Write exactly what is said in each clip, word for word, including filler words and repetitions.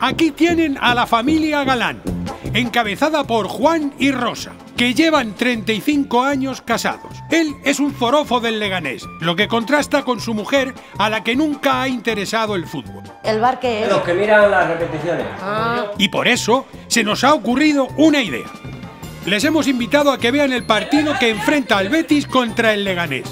Aquí tienen a la familia Galán, encabezada por Juan y Rosa, que llevan treinta y cinco años casados. Él es un zorofo del Leganés, lo que contrasta con su mujer, a la que nunca ha interesado el fútbol. ¿El bar qué es? Los que miran las repeticiones. Ah. Y por eso se nos ha ocurrido una idea. Les hemos invitado a que vean el partido que enfrenta al Betis contra el Leganés.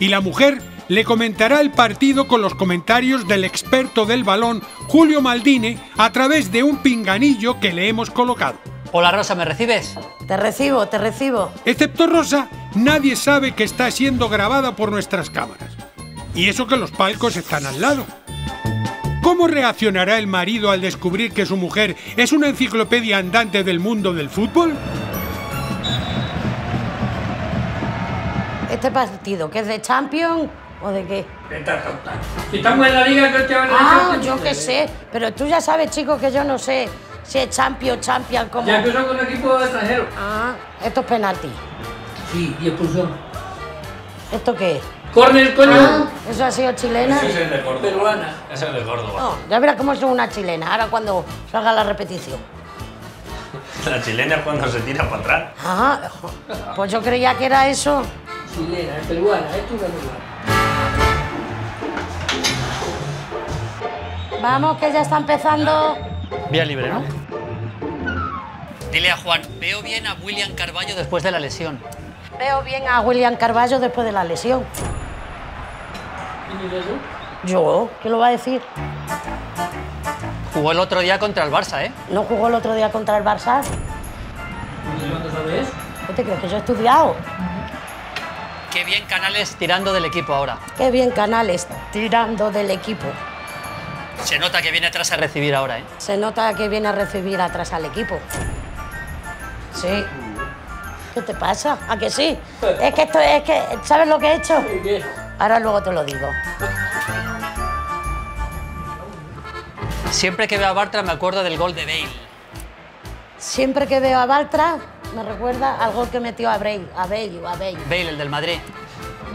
Y la mujer le comentará el partido con los comentarios del experto del balón, Julio Maldini, a través de un pinganillo que le hemos colocado. Hola Rosa, ¿me recibes? Te recibo, te recibo. Excepto Rosa, nadie sabe que está siendo grabada por nuestras cámaras. Y eso que los palcos están al lado. ¿Cómo reaccionará el marido al descubrir que su mujer es una enciclopedia andante del mundo del fútbol? ¿Este partido que es de Champions o de qué? Si estamos en la liga, no te van a Ah, decir, yo qué sé. Pero tú ya sabes, chicos, que yo no sé. Si es Champions, Champions, como... Ya empezó con el equipo extranjero. Ah, esto es penalti. Sí, y expulsión. ¿Esto qué es? ¡Córner, coño! Ah, eso ha sido chilena. Eso es el de Córdoba. Peruana. Eso es el de Córdoba. No, ya verás cómo es una chilena, ahora cuando salga la repetición. La chilena es cuando se tira para atrás. Ah, pues yo creía que era eso. Chilena, es peruana, es tu peruana. Vamos, que ya está empezando. Vía libre, ¿no? Dile a Juan, veo bien a William Carballo después de la lesión. Veo bien a William Carballo después de la lesión. ¿Y eso? Yo, ¿qué lo va a decir? Jugó el otro día contra el Barça, ¿eh? ¿No jugó el otro día contra el Barça? ¿Cuánto sabes? ¿Qué te crees, que yo he estudiado? Qué bien Canales tirando del equipo ahora. Qué bien Canales tirando del equipo. Se nota que viene atrás a recibir ahora, ¿eh? Se nota que viene a recibir atrás al equipo. Sí. ¿Qué te pasa? ¿A que sí? Es que esto es que... ¿Sabes lo que he hecho? Ahora luego te lo digo. Siempre que veo a Bartra me acuerdo del gol de Bale. Siempre que veo a Bartra me recuerda al gol que metió a Bale. A Bale, a Bale. Bale, el del Madrid.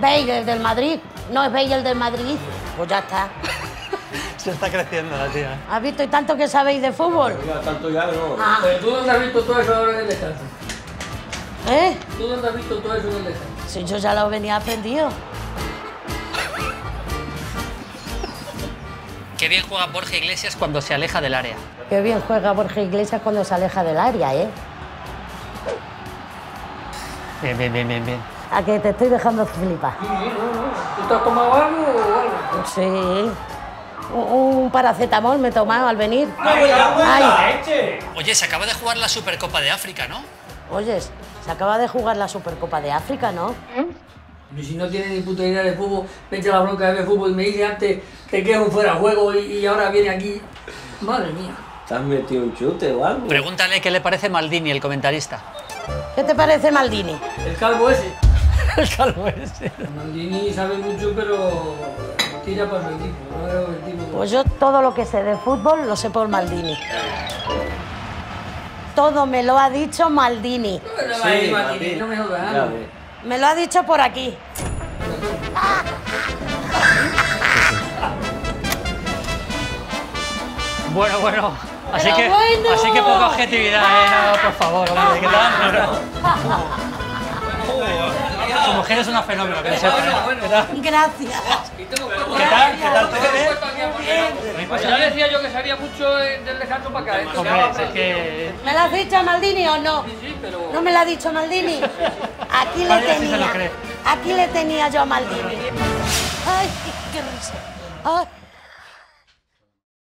Bale, el del Madrid. No, es Bale, el del Madrid. Pues ya está. Se está creciendo la tía. ¿Has visto? ¿Y tanto que sabéis de fútbol? No, tanto ya no. Ah. Pero ¿tú dónde has visto todo eso ahora en el descanso? ¿Eh? ¿Tú dónde has visto todo eso en el descanso? Sí, yo ya lo venía aprendido. Qué bien juega Borja Iglesias cuando se aleja del área. Qué bien juega Borja Iglesias cuando se aleja del área, ¿eh? Bien, bien, bien, bien. bien. A que te estoy dejando flipar. Sí, no, no. ¿Tú te has tomado algo o algo? Sí. Un paracetamol me he tomado al venir. Ay, Ay. Oye, se acaba de jugar la Supercopa de África, ¿no? Oye, se acaba de jugar la Supercopa de África, ¿no? Y si no tiene ni puta idea de fútbol, vete a la bronca de fútbol y me dice antes te quedo fuera de juego y, y ahora viene aquí. Madre mía. ¿Te has metido un chute o algo? Pregúntale qué le parece Maldini, el comentarista. ¿Qué te parece Maldini? El calvo ese. El calvo ese. Maldini sabe mucho, pero... Tira por el equipo, no creo que el tipo... Pues yo todo lo que sé de fútbol lo sé por Maldini. Todo me lo ha dicho Maldini. No, no, sí, Maldini. No me jodas. Me lo ha dicho por aquí. Bueno, bueno. Así que, bueno. así que poca objetividad, ¿eh? No, por favor, hombre, ¿qué tal? Tu mujer es una fenómeno, que se Gracias. ¿Qué tal? ¿Qué tal? Pues ya decía yo que sabía mucho del Alejandro para acá. Hombre, es que... ¿Me lo has dicho Maldini o no? Sí, sí, pero... ¿No me lo ha dicho Maldini? Aquí le tenía. Aquí le tenía yo a Maldini. Ay, qué risa.